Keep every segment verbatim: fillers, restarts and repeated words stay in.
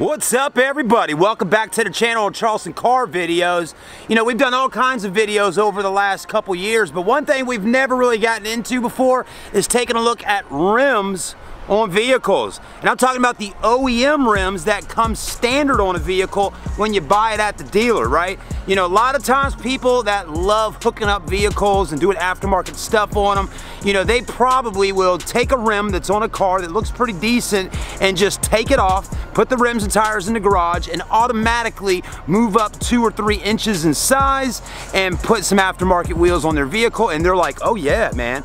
What's up, everybody? Welcome back to the channel of Charleston Car Videos. You know, we've done all kinds of videos over the last couple years, but one thing we've never really gotten into before is taking a look at rims on vehicles. And I'm talking about the O E M rims that come standard on a vehicle when you buy it at the dealer, right? You know, a lot of times people that love hooking up vehicles and doing aftermarket stuff on them, you know, they probably will take a rim that's on a car that looks pretty decent and just take it off, put the rims and tires in the garage, and automatically move up two or three inches in size and put some aftermarket wheels on their vehicle, and they're like, oh yeah, man,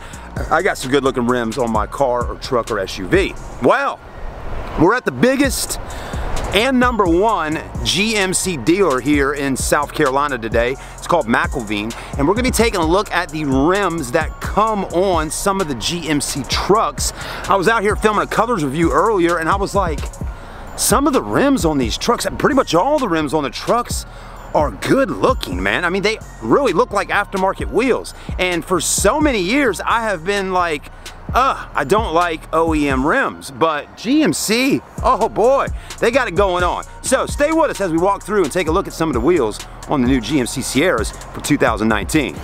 I got some good looking rims on my car or truck or S U V. Well, we're at the biggest and number one G M C dealer here in South Carolina today. It's called McElveen, and we're gonna be taking a look at the rims that come on some of the G M C trucks. I was out here filming a colors review earlier, and I was like, some of the rims on these trucks, pretty much all the rims on the trucks, are good looking, man. I mean, they really look like aftermarket wheels. And for so many years, I have been like, uh, I don't like O E M rims, but G M C, oh boy, they got it going on. So stay with us as we walk through and take a look at some of the wheels on the new G M C Sierras for two thousand nineteen.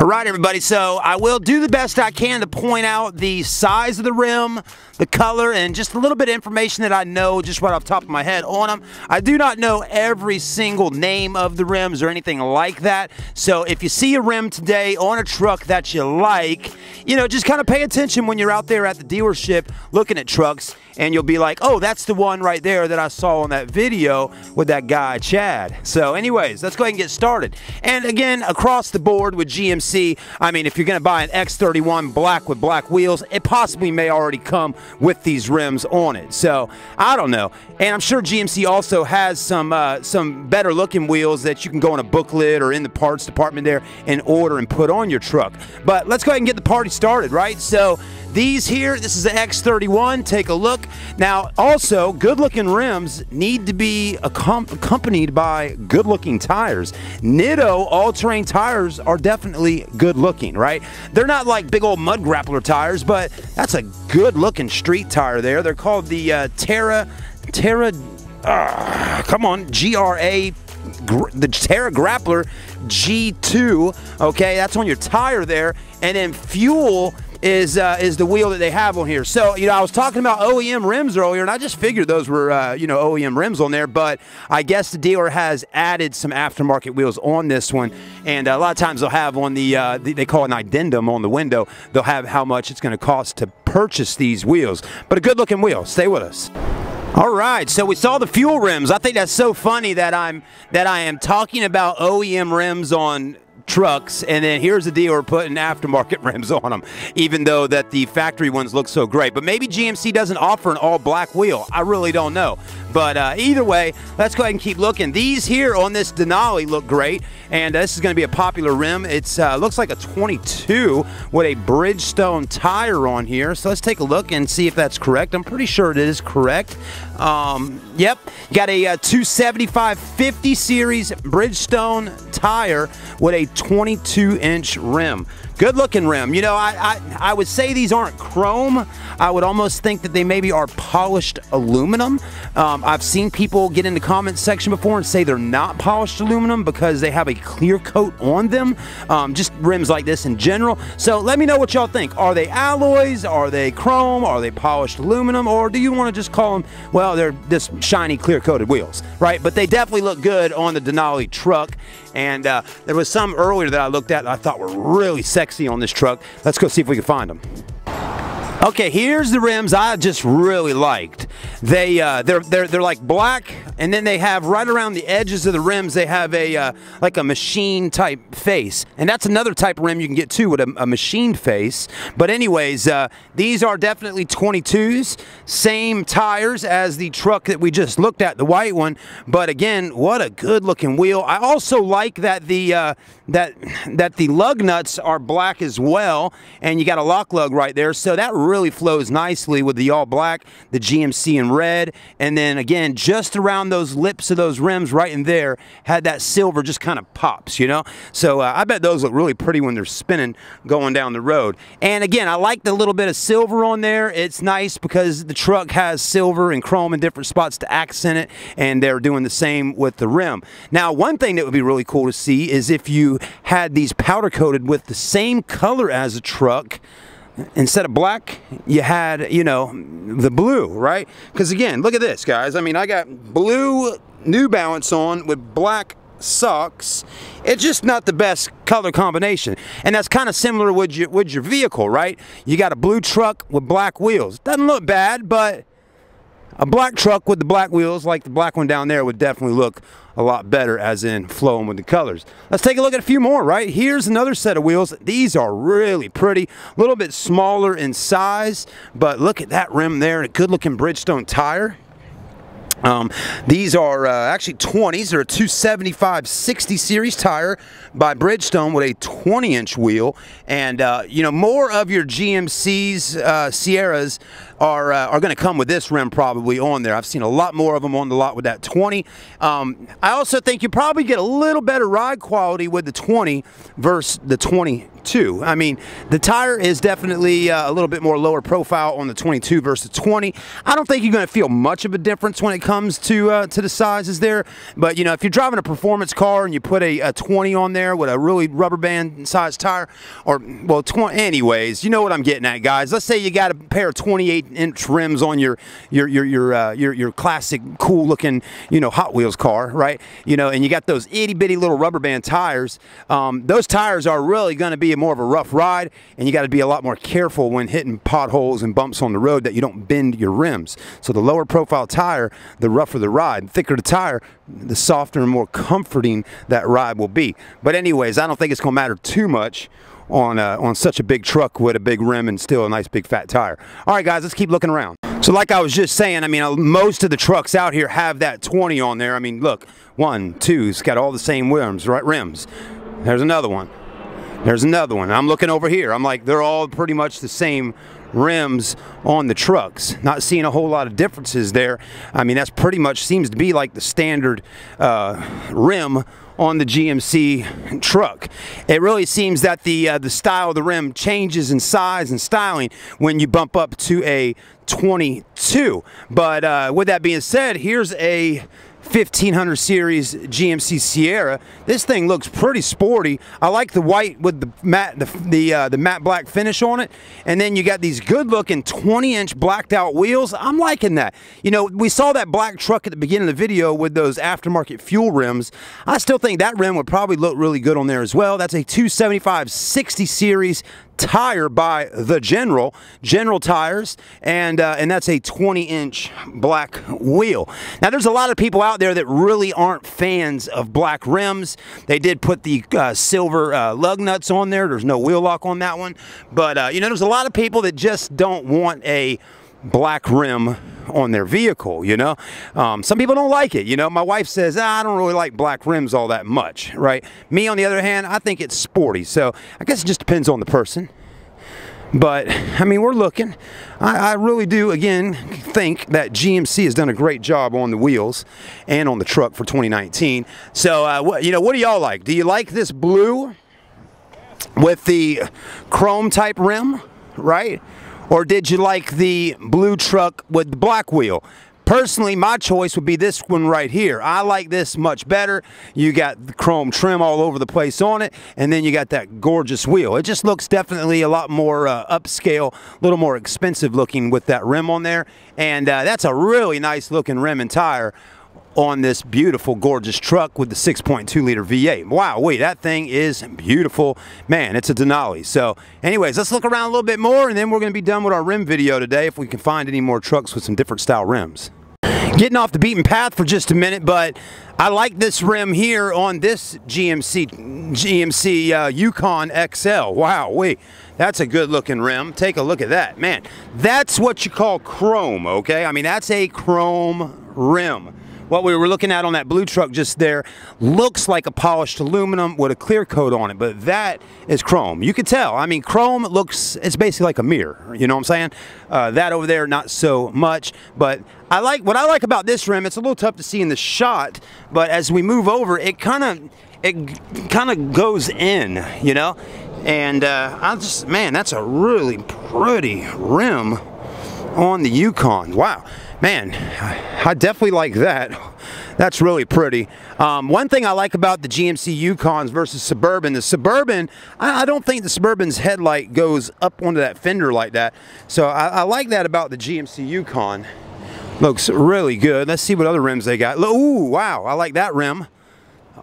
Alright everybody, so I will do the best I can to point out the size of the rim, the color, and just a little bit of information that I know just right off the top of my head on them. I do not know every single name of the rims or anything like that, so if you see a rim today on a truck that you like, you know, just kind of pay attention when you're out there at the dealership looking at trucks, and you'll be like, oh, that's the one right there that I saw on that video with that guy Chad. So anyways, let's go ahead and get started. And again, across the board with G M C, I mean, if you're going to buy an X thirty-one black with black wheels, it possibly may already come with these rims on it. So, I don't know. And I'm sure G M C also has some uh, some better looking wheels that you can go in a booklet or in the parts department there and order and put on your truck. But let's go ahead and get the party started, right? So, these here, this is the X thirty-one. Take a look. Now, also, good looking rims need to be accompanied by good looking tires. Nitto all-terrain tires are definitely good looking, right? They're not like big old mud grappler tires, but that's a good looking street tire there. They're called the uh, Terra, Terra, uh, come on, G R A, the Terra Grappler G two, okay? That's on your tire there. And then Fuel is uh, is the wheel that they have on here. So, you know, I was talking about O E M rims earlier, and I just figured those were, uh, you know, O E M rims on there, but I guess the dealer has added some aftermarket wheels on this one, and a lot of times they'll have on the, uh, the they call an addendum on the window, they'll have how much it's going to cost to purchase these wheels. But a good-looking wheel. Stay with us. All right, so we saw the Fuel rims. I think that's so funny that I'm that I am talking about O E M rims on trucks, and then here's the dealer putting aftermarket rims on them, even though that the factory ones look so great. But maybe G M C doesn't offer an all black wheel. I really don't know. But uh, either way, let's go ahead and keep looking. These here on this Denali look great, and uh, this is going to be a popular rim. It uh, looks like a twenty-two with a Bridgestone tire on here. So let's take a look and see if that's correct. I'm pretty sure it is correct. Um, yep, got a uh, two seventy-five fifty series Bridgestone tire with a twenty-two inch rim. Good looking rim. You know, I, I I would say these aren't chrome. I would almost think that they maybe are polished aluminum. Um, I've seen people get in the comments section before and say they're not polished aluminum because they have a clear coat on them. Um, just rims like this in general. So let me know what y'all think. Are they alloys? Are they chrome? Are they polished aluminum? Or do you want to just call them, well, they're just shiny clear coated wheels, right? But they definitely look good on the Denali truck. And uh, there was some earlier that I looked at that I thought were really sexy on this truck. Let's go see if we can find them. Okay, here's the rims I just really liked. They uh, they're they're they're like black, and then they have right around the edges of the rims they have a uh, like a machine type face, and that's another type of rim you can get too with a, a machine face. But anyways, uh, these are definitely twenty-twos, same tires as the truck that we just looked at, the white one. But again, what a good looking wheel. I also like that the uh, that that the lug nuts are black as well, and you got a lock lug right there, so that really flows nicely with the all black, the G M C G M C in red. And then again, just around those lips of those rims right in there, had that silver just kind of pops, you know? So uh, I bet those look really pretty when they're spinning going down the road. And again, I like the little bit of silver on there. It's nice because the truck has silver and chrome in different spots to accent it, and they're doing the same with the rim. Now, one thing that would be really cool to see is if you had these powder coated with the same color as the truck. Instead of black, you had, you know, the blue, right? Because again, look at this, guys. I mean, I got blue New Balance on with black socks. It's just not the best color combination. And that's kind of similar with your, with your vehicle, right? You got a blue truck with black wheels. Doesn't look bad, but a black truck with the black wheels, like the black one down there, would definitely look a lot better, as in flowing with the colors. Let's take a look at a few more, right? Here's another set of wheels. These are really pretty, a little bit smaller in size, but look at that rim there, and a good looking Bridgestone tire. Um, these are uh, actually twenties. They're a two seventy-five sixty series tire by Bridgestone with a twenty inch wheel. And uh, you know, more of your G M Cs, uh, Sierras are uh, are going to come with this rim probably on there. I've seen a lot more of them on the lot with that twenty. Um, I also think you probably get a little better ride quality with the twenty versus the twenty-two. I mean, the tire is definitely uh, a little bit more lower profile on the twenty-two versus the twenty. I don't think you're going to feel much of a difference when it comes to uh, to the sizes there, but you know, if you're driving a performance car and you put a, a twenty on there with a really rubber band size tire, or well, anyways, you know what I'm getting at, guys. Let's say you got a pair of twenty-eight inch rims on your your your your uh, your, your classic cool looking, you know, Hot Wheels car, right? You know, and you got those itty bitty little rubber band tires. Um, those tires are really going to be more of a rough ride, and you got to be a lot more careful when hitting potholes and bumps on the road that you don't bend your rims. So the lower profile tire, the rougher the ride. Thicker the tire, the softer and more comforting that ride will be. But anyways, I don't think it's going to matter too much on uh, on such a big truck with a big rim and still a nice big fat tire. All right, guys, let's keep looking around. So like I was just saying, I mean, most of the trucks out here have that twenty on there. I mean, look, one, two, it's got all the same rims, right? Rims. There's another one. There's another one. I'm looking over here. I'm like, they're all pretty much the same rims on the trucks. Not seeing a whole lot of differences there. I mean, that's pretty much seems to be like the standard uh, rim on the G M C truck. It really seems that the uh, the style of the rim changes in size and styling when you bump up to a twenty-two. But uh, with that being said, here's a fifteen hundred series G M C Sierra. This thing looks pretty sporty. I like the white with the matte the the, uh, the matte black finish on it, and then you got these good looking twenty inch blacked out wheels. I'm liking that. You know, we saw that black truck at the beginning of the video with those aftermarket Fuel rims. I still think that rim would probably look really good on there as well. That's a two seventy-five sixty series tire by the General, General tires, and uh, and that's a twenty inch black wheel. Now, there's a lot of people out there that really aren't fans of black rims. They did put the uh, silver uh, lug nuts on there. There's no wheel lock on that one, but uh, you know, there's a lot of people that just don't want a black rim on their vehicle, you know. Um, some people don't like it, you know. My wife says, ah, I don't really like black rims all that much, right? Me, on the other hand, I think it's sporty, so I guess it just depends on the person. But, I mean, we're looking. I, I really do, again, think that G M C has done a great job on the wheels and on the truck for twenty nineteen. So, uh, what, you know, what do y'all like? Do you like this blue with the chrome type rim, right? Or did you like the blue truck with the black wheel? Personally, my choice would be this one right here. I like this much better. You got the chrome trim all over the place on it, and then you got that gorgeous wheel. It just looks definitely a lot more uh, upscale, a little more expensive looking with that rim on there. And uh, that's a really nice looking rim and tire on this beautiful, gorgeous truck with the six point two liter V eight. Wow, wait, that thing is beautiful. Man, it's a Denali. So anyways, let's look around a little bit more, and then we're going to be done with our rim video today if we can find any more trucks with some different style rims. Getting off the beaten path for just a minute, but I like this rim here on this G M C G M C uh, Yukon X L. Wow, wait, that's a good looking rim. Take a look at that. Man, that's what you call chrome, okay? I mean, that's a chrome rim. what we were looking at on that blue truck just there looks like a polished aluminum with a clear coat on it, but that is chrome. You could tell. I mean, chrome looks, it's basically like a mirror, you know what I'm saying? Uh, that over there, not so much, but I like, what I like about this rim, it's a little tough to see in the shot, but as we move over, it kind of, it kind of goes in, you know? And uh, I just, man, that's a really pretty rim on the Yukon. Wow, man, I definitely like that. That's really pretty. Um, one thing I like about the G M C Yukons versus Suburban, the Suburban, I, I don't think the Suburban's headlight goes up onto that fender like that. So I, I like that about the G M C Yukon. Looks really good. Let's see what other rims they got. Ooh, wow, I like that rim.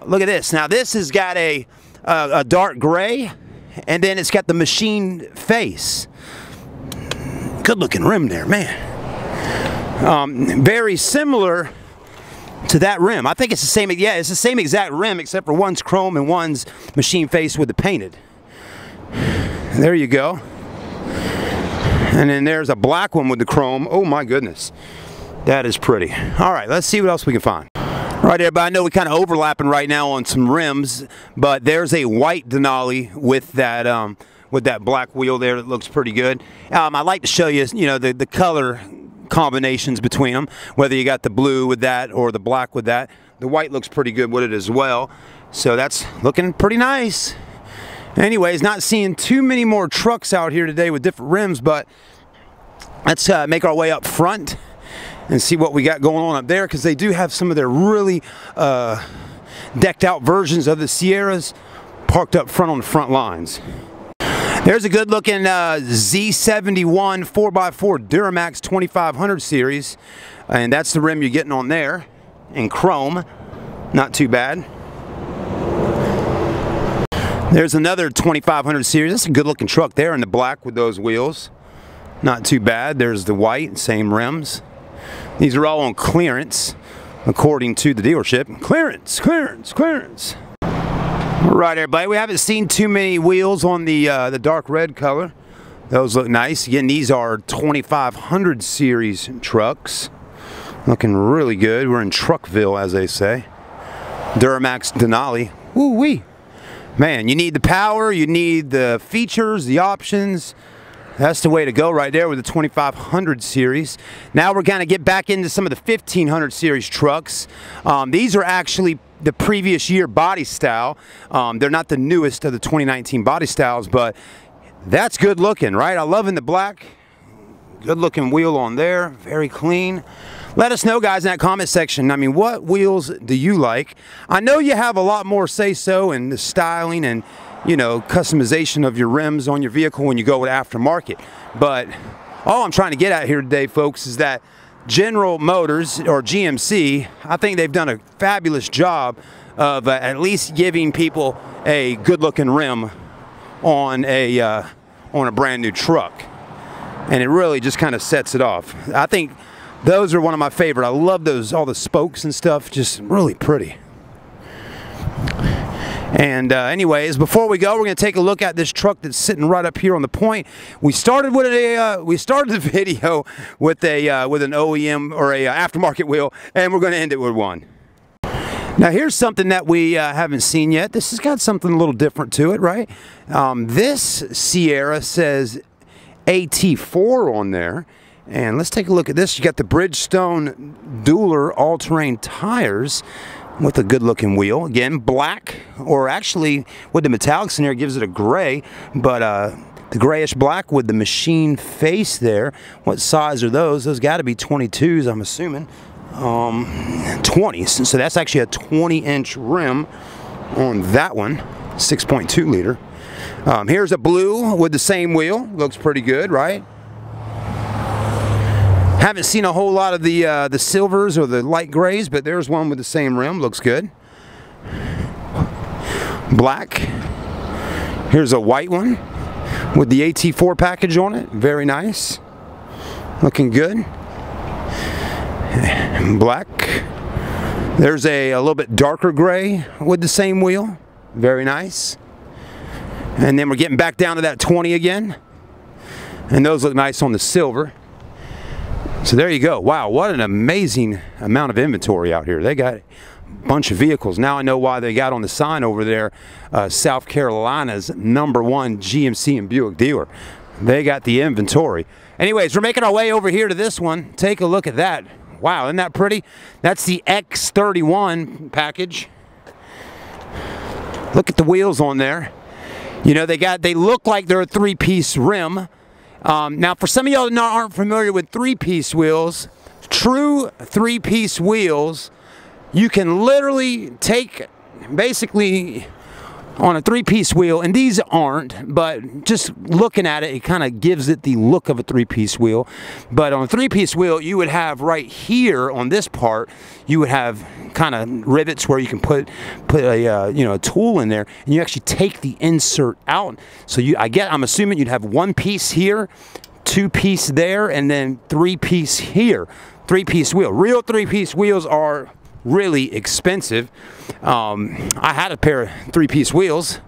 Look at this. Now this has got a, uh, a dark gray, and then it's got the machine face. Good looking rim there, man. Um, very similar to that rim. I think it's the same, yeah, it's the same exact rim except for one's chrome and one's machine face with the painted. There you go. And then there's a black one with the chrome. Oh my goodness. That is pretty. All right, let's see what else we can find. Right, everybody, I know we're kind of overlapping right now on some rims, but there's a white Denali with that um, with that black wheel there that looks pretty good. Um, I like to show you, you know, the, the color combinations between them, whether you got the blue with that or the black with that. The white looks pretty good with it as well, so that's looking pretty nice. Anyways, not seeing too many more trucks out here today with different rims, but let's uh, make our way up front and see what we got going on up there, because they do have some of their really uh, decked out versions of the Sierras parked up front on the front lines. There's a good looking uh, Z seventy-one four by four Duramax twenty-five hundred series, and that's the rim you're getting on there in chrome. Not too bad. There's another twenty-five hundred series. That's a good looking truck there in the black with those wheels. Not too bad. There's the white, same rims. These are all on clearance, according to the dealership. Clearance, clearance, clearance. All right, everybody, we haven't seen too many wheels on the uh, the dark red color. Those look nice. Again, these are twenty-five hundred series trucks. Looking really good. We're in Truckville, as they say. Duramax Denali. Woo-wee. Man, you need the power, you need the features, the options. That's the way to go right there with the twenty-five hundred series. Now we're going to get back into some of the fifteen hundred series trucks. Um, these are actually the previous year body style. Um, they're not the newest of the twenty nineteen body styles, but that's good looking, right? I love in the black. Good looking wheel on there. Very clean. Let us know, guys, in that comment section. I mean, what wheels do you like? I know you have a lot more say-so in the styling and, you know, customization of your rims on your vehicle when you go with aftermarket. But all I'm trying to get at here today, folks, is that General Motors, or G M C, I think they've done a fabulous job of uh, at least giving people a good-looking rim on a, uh, on a brand new truck. And it really just kind of sets it off. I think those are one of my favorite. I love those, all the spokes and stuff, just really pretty. And uh, anyways, before we go, we're going to take a look at this truck that's sitting right up here on the point. We started with a uh, we started the video with a uh, with an O E M or a uh, aftermarket wheel, and we're going to end it with one. Now here's something that we uh, haven't seen yet. This has got something a little different to it, right? Um, this Sierra says A T four on there, and let's take a look at this. You got the Bridgestone Dueler all-terrain tires with a good-looking wheel. Again, black, or actually with the metallics in there, it gives it a gray, but uh, the grayish-black with the machine face there. What size are those? Those got to be twenty-twos, I'm assuming. Um, twenties, so that's actually a twenty-inch rim on that one, six point two liter. Um, here's a blue with the same wheel. Looks pretty good, right? Haven't seen a whole lot of the uh, the silvers or the light grays, but there's one with the same rim. Looks good. Black. Here's a white one with the A T four package on it. Very nice. Looking good. Black. There's a, a little bit darker gray with the same wheel. Very nice. And then we're getting back down to that twenty again. And those look nice on the silver. So there you go. Wow, what an amazing amount of inventory out here. They got a bunch of vehicles. Now I know why they got on the sign over there, uh, South Carolina's number one G M C and Buick dealer. They got the inventory. Anyways, we're making our way over here to this one. Take a look at that. Wow, isn't that pretty? That's the X thirty-one package. Look at the wheels on there. You know, they got, they look like they're a three-piece rim. Um, now, for some of y'all that aren't familiar with three-piece wheels, true three-piece wheels, you can literally take, basically, on a three-piece wheel, and these aren't, but just looking at it, it kind of gives it the look of a three-piece wheel. But on a three-piece wheel, you would have right here on this part, you would have kind of rivets where you can put put a uh, you know, a tool in there, and you actually take the insert out. So you, I get, I'm assuming you'd have one piece here, two piece there, and then three piece here. Three-piece wheel. Real three-piece wheels are really expensive. Um, I had a pair of three-piece wheels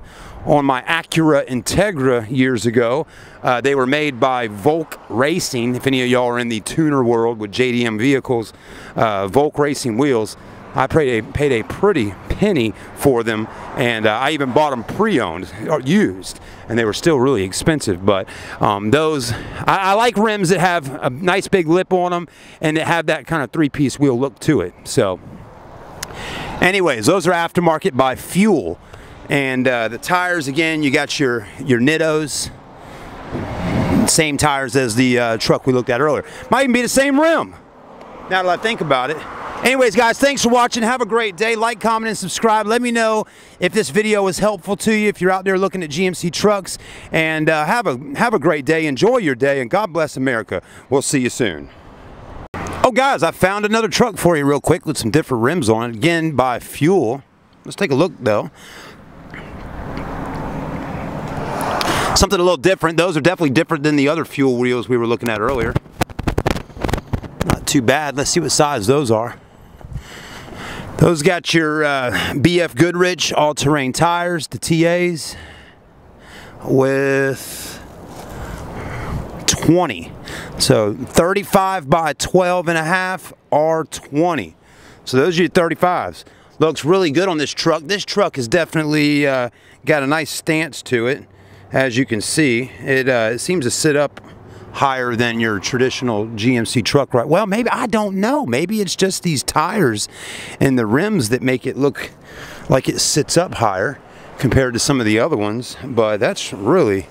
on my Acura Integra years ago. Uh, they were made by Volk Racing. If any of y'all are in the tuner world with J D M vehicles, uh, Volk Racing wheels, I paid a, paid a pretty penny for them, and uh, I even bought them pre-owned, or used, and they were still really expensive. But um, those, I, I like rims that have a nice big lip on them and that have that kind of three-piece wheel look to it. So anyways, those are aftermarket by Fuel. And uh, the tires, again, you got your, your Nittos. Same tires as the uh, truck we looked at earlier. Might even be the same rim, now that I think about it. Anyways, guys, thanks for watching. Have a great day. Like, comment, and subscribe. Let me know if this video was helpful to you, if you're out there looking at G M C trucks. And uh, have a, have a great day. Enjoy your day, and God bless America. We'll see you soon. Oh, guys, I found another truck for you real quick with some different rims on it, again by Fuel. Let's take a look, though. Something a little different. Those are definitely different than the other Fuel wheels we were looking at earlier. Not too bad. Let's see what size those are. Those got your uh, B F Goodrich all-terrain tires, the T As, with twenty. So thirty-five by twelve and a half are twenty. So those are your thirty-fives. Looks really good on this truck. This truck has definitely uh, got a nice stance to it. As you can see, it, uh, it seems to sit up higher than your traditional G M C truck, right? Well, maybe, I don't know. Maybe it's just these tires and the rims that make it look like it sits up higher compared to some of the other ones. But that's really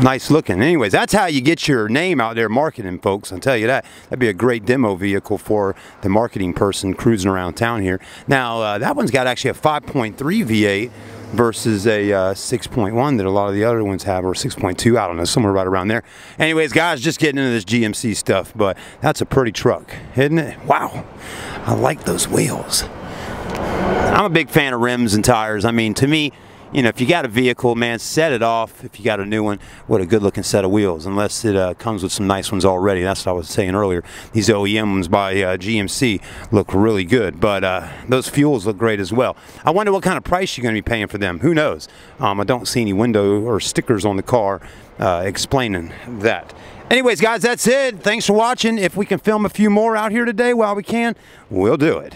nice looking. Anyways, that's how you get your name out there marketing, folks. I'll tell you that. That'd be a great demo vehicle for the marketing person cruising around town here. Now, uh, that one's got actually a five point three V eight versus a uh, six point one that a lot of the other ones have, or six point two, I don't know, somewhere right around there. Anyways, guys, just getting into this G M C stuff, but that's a pretty truck, isn't it? Wow, I like those wheels. I'm a big fan of rims and tires. I mean, to me, you know, if you got a vehicle, man, set it off. If you got a new one, what a good-looking set of wheels, unless it uh, comes with some nice ones already. That's what I was saying earlier. These O E M ones by uh, G M C look really good, but uh, those Fuels look great as well. I wonder what kind of price you're going to be paying for them. Who knows? Um, I don't see any window or stickers on the car uh, explaining that. Anyways, guys, that's it. Thanks for watching. If we can film a few more out here today while we can, we'll do it.